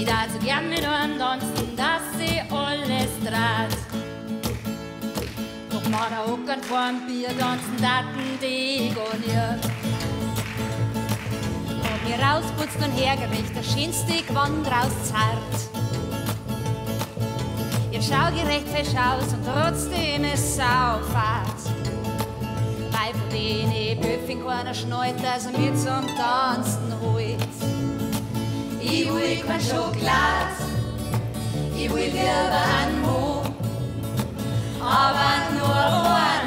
Ich dazu gern mit ansonsten, dass sie alles trat. Doch morgen hocken vorm Bier, tanzen Daten degoniert. Und mir rausputzt und hergerichtet, das schönste Gewand rauszart. Ihr schaugerecht fesch aus und trotzdem ist saufahrt. Weil von denen Böffing keiner schneit, dass er mir zum Tanzen holt. Ich will kein Schokolade, ich will lieber einen Mo, aber nur einen.